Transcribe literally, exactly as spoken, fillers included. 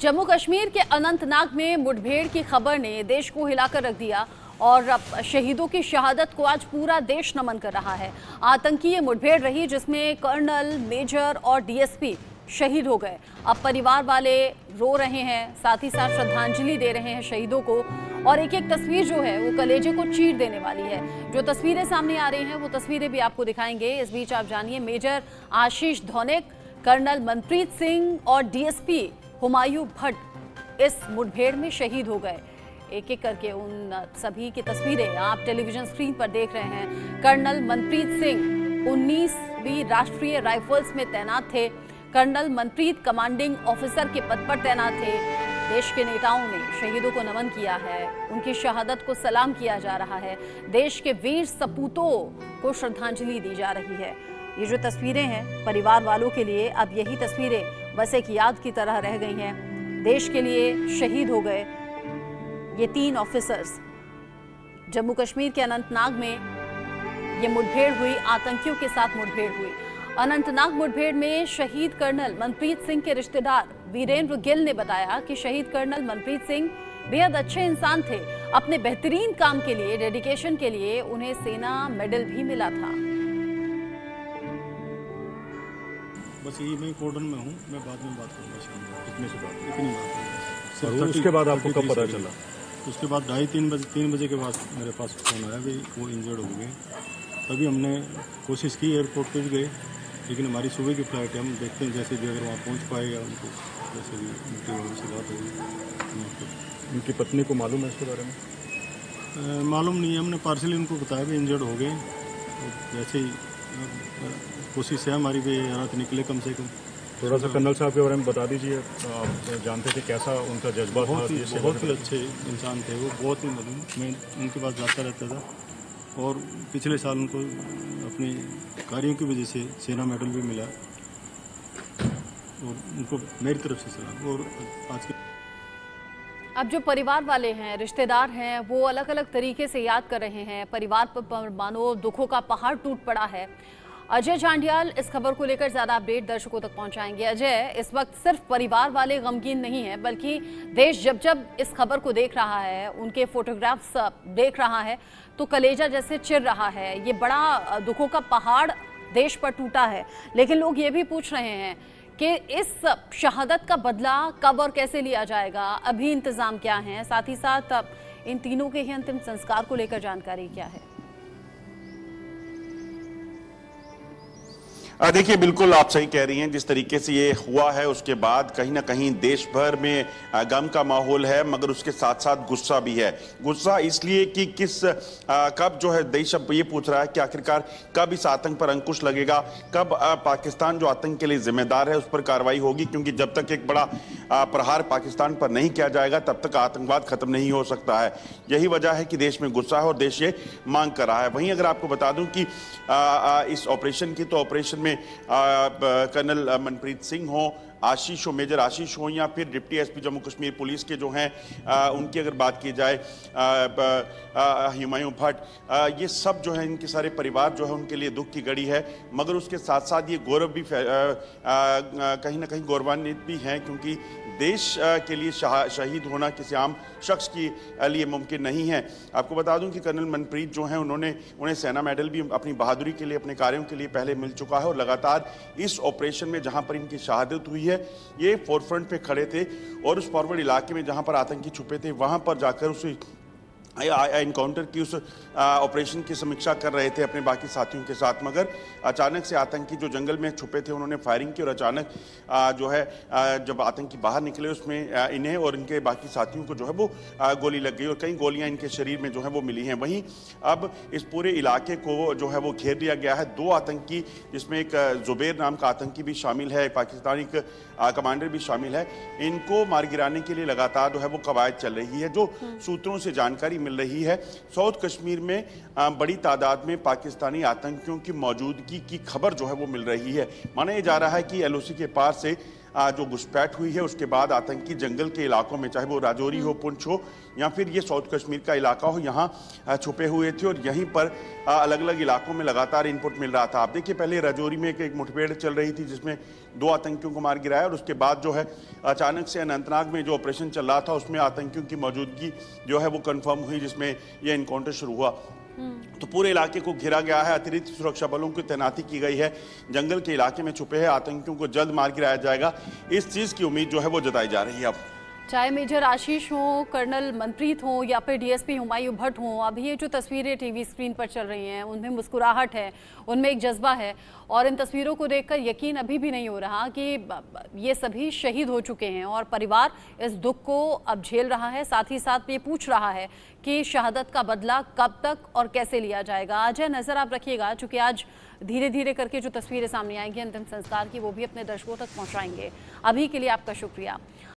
जम्मू कश्मीर के अनंतनाग में मुठभेड़ की खबर ने देश को हिलाकर रख दिया और शहीदों की शहादत को आज पूरा देश नमन कर रहा है। आतंकी ये मुठभेड़ रही जिसमें कर्नल, मेजर और डीएसपी शहीद हो गए। अब परिवार वाले रो रहे हैं, साथ ही साथ श्रद्धांजलि दे रहे हैं शहीदों को, और एक एक तस्वीर जो है वो कलेजे को चीर देने वाली है। जो तस्वीरें सामने आ रही हैं वो तस्वीरें भी आपको दिखाएंगे। इस बीच आप जानिए, मेजर आशीष धोंचक, कर्नल मनप्रीत सिंह और डीएसपी हुमायूँ भट्ट इस मुठभेड़ में शहीद हो गए। एक एक करके उन सभी की तस्वीरें आप टेलीविजन स्क्रीन पर देख रहे हैं। कर्नल मनप्रीत सिंह उन्नीसवीं राष्ट्रीय राइफल्स में तैनात थे। कर्नल मनप्रीत कमांडिंग ऑफिसर के पद पर तैनात थे। देश के नेताओं ने शहीदों को नमन किया है, उनकी शहादत को सलाम किया जा रहा है, देश के वीर सपूतों को श्रद्धांजलि दी जा रही है। ये जो तस्वीरें हैं परिवार वालों के लिए, अब यही तस्वीरें बस एक याद की तरह रह गई हैं। देश के लिए शहीद हो गए ये तीन ऑफिसर्स। जम्मू कश्मीर के अनंतनाग में ये मुठभेड़ हुई, आतंकियों के साथ मुठभेड़ हुई। अनंतनाग मुठभेड़ में शहीद कर्नल मनप्रीत सिंह के रिश्तेदार वीरेंद्र गिल ने बताया कि शहीद कर्नल मनप्रीत सिंह बेहद अच्छे इंसान थे। अपने बेहतरीन काम के लिए, डेडिकेशन के लिए उन्हें सेना मेडल भी मिला था। बस यही, मैं कोर्डन में हूं, मैं बाद में बात करूंगा। इतने से बात इतनी बात और उसके बाद आपको कब पता चला? उसके बाद ढाई तीन बजे तीन बजे के बाद मेरे पास फोन आया कि वो इंजर्ड हो गए। तभी हमने कोशिश की, एयरपोर्ट पर गए, लेकिन हमारी सुबह की फ्लाइट है। हम देखते हैं जैसे भी अगर वहाँ पहुँच पाएगा उनको, जैसे भी उनके वालों से बात होगी। उनकी पत्नी को मालूम है इसके बारे में? आ, मालूम नहीं है। हमने पार्शली उनको बताया भी इंजर्ड हो गए, तो जैसे ही कोशिश है हमारी भी यहाँ से निकले कम से कम। थोड़ा सा कर्नल साहब के बारे में बता दीजिए, आप जानते थे कैसा उनका जज्बा? बहुत ही बहुत ही अच्छे इंसान थे वो, बहुत ही मालूम, मैं उनके पास जाता रहता था। और पिछले साल उनको अपने कार्यों की वजह से सेना मेडल भी मिला, और उनको मेरी तरफ से सलाम। और आज के अब जो परिवार वाले हैं, रिश्तेदार हैं, वो अलग अलग तरीके से याद कर रहे हैं। परिवार पर मानो दुखों का पहाड़ टूट पड़ा है। अजय चांडियाल इस खबर को लेकर ज़्यादा अपडेट दर्शकों तक पहुंचाएंगे। अजय, इस वक्त सिर्फ परिवार वाले गमगीन नहीं हैं, बल्कि देश जब जब इस खबर को देख रहा है, उनके फोटोग्राफ्स देख रहा है, तो कलेजा जैसे चिर रहा है। ये बड़ा दुखों का पहाड़ देश पर टूटा है, लेकिन लोग ये भी पूछ रहे हैं कि इस शहादत का बदला कब और कैसे लिया जाएगा, अभी इंतज़ाम क्या हैं, साथ ही साथ इन तीनों के ही अंतिम संस्कार को लेकर जानकारी क्या है? देखिए, बिल्कुल आप सही कह रही हैं। जिस तरीके से ये हुआ है उसके बाद कहीं ना कहीं देश भर में गम का माहौल है, मगर उसके साथ साथ गुस्सा भी है। गुस्सा इसलिए कि किस आ, कब जो है देश अब ये पूछ रहा है कि आखिरकार कब इस आतंक पर अंकुश लगेगा, कब आ, पाकिस्तान जो आतंक के लिए जिम्मेदार है उस पर कार्रवाई होगी, क्योंकि जब तक एक बड़ा आ, प्रहार पाकिस्तान पर नहीं किया जाएगा तब तक आतंकवाद खत्म नहीं हो सकता है। यही वजह है कि देश में गुस्सा है और देश ये मांग कर रहा है। वहीं अगर आपको बता दूँ कि आ, आ, इस ऑपरेशन की तो ऑपरेशन में कर्नल मनप्रीत सिंह हो, आशीष हो, मेजर आशीष हो, या फिर deputy SP Jammu Kashmir police के जो हैं उनकी अगर बात की जाए, हुमायूँ भट्ट, ये सब जो है इनके सारे परिवार जो है उनके लिए दुख की घड़ी है। मगर उसके साथ साथ ये गौरव भी कहीं ना कहीं गौरवान्वित भी हैं, क्योंकि देश के लिए शहीद होना किसी आम शख्स के लिए मुमकिन नहीं है। आपको बता दूं कि कर्नल मनप्रीत जो हैं उन्होंने उन्हें सेना मेडल भी अपनी बहादुरी के लिए, अपने कार्यों के लिए पहले मिल चुका है, और लगातार इस ऑपरेशन में जहां पर इनकी शहादत हुई है, ये फोरफ्रंट पे खड़े थे और उस फॉरवर्ड इलाके में जहां पर आतंकी छुपे थे वहां पर जाकर उस इनकाउंटर की, उस ऑपरेशन की समीक्षा कर रहे थे अपने बाकी साथियों के साथ। मगर अचानक से आतंकी जो जंगल में छुपे थे उन्होंने फायरिंग की, और अचानक आ, जो है आ, जब आतंकी बाहर निकले उसमें आ, इन्हें और इनके बाकी साथियों को जो है वो आ, गोली लग गई, और कई गोलियां इनके शरीर में जो है वो मिली हैं। वहीं अब इस पूरे इलाके को जो है वो घेर लिया गया है। दो आतंकी, जिसमें एक जुबेर नाम का आतंकी भी शामिल है, पाकिस्तानी कमांडर भी शामिल है, इनको मार गिराने के लिए लगातार जो है वो कवायद चल रही है। जो सूत्रों से जानकारी मिल रही है, साउथ कश्मीर में बड़ी तादाद में पाकिस्तानी आतंकियों की मौजूदगी की खबर जो है वो मिल रही है। माना यह जा रहा है कि एलओसी के पार से जो घुसपैठ हुई है उसके बाद आतंकी जंगल के इलाकों में, चाहे वो राजौरी हो, पुंछ हो या फिर ये साउथ कश्मीर का इलाका हो, यहाँ छुपे हुए थे और यहीं पर अलग अलग इलाकों में लगातार इनपुट मिल रहा था। आप देखिए पहले राजौरी में एक, एक मुठभेड़ चल रही थी जिसमें दो आतंकियों को मार गिराया और उसके बाद जो है अचानक से अनंतनाग में जो ऑपरेशन चल रहा था उसमें आतंकियों की मौजूदगी जो है वो कन्फर्म हुई जिसमें यह इनकाउंटर शुरू हुआ। तो पूरे इलाके को घेरा गया है, अतिरिक्त सुरक्षा बलों की तैनाती की गई है, जंगल के इलाके में छुपे हैं आतंकियों को जल्द मार गिराया जाएगा, इस चीज की उम्मीद जो है वो जताई जा रही है। अब चाहे मेजर आशीष हो, कर्नल मनप्रीत हो या फिर डीएसपी हुमायूँ भट्ट हो, अभी ये जो तस्वीरें टीवी स्क्रीन पर चल रही हैं उनमें मुस्कुराहट है, उनमें एक जज्बा है और इन तस्वीरों को देखकर यकीन अभी भी नहीं हो रहा कि ये सभी शहीद हो चुके हैं और परिवार इस दुख को अब झेल रहा है, साथ ही साथ ये पूछ रहा है कि शहादत का बदला कब तक और कैसे लिया जाएगा। अजय, नज़र आप रखिएगा चूँकि आज धीरे धीरे करके जो तस्वीरें सामने आएंगी अंतिम संस्कार की, वो भी अपने दर्शकों तक पहुँचाएंगे। अभी के लिए आपका शुक्रिया।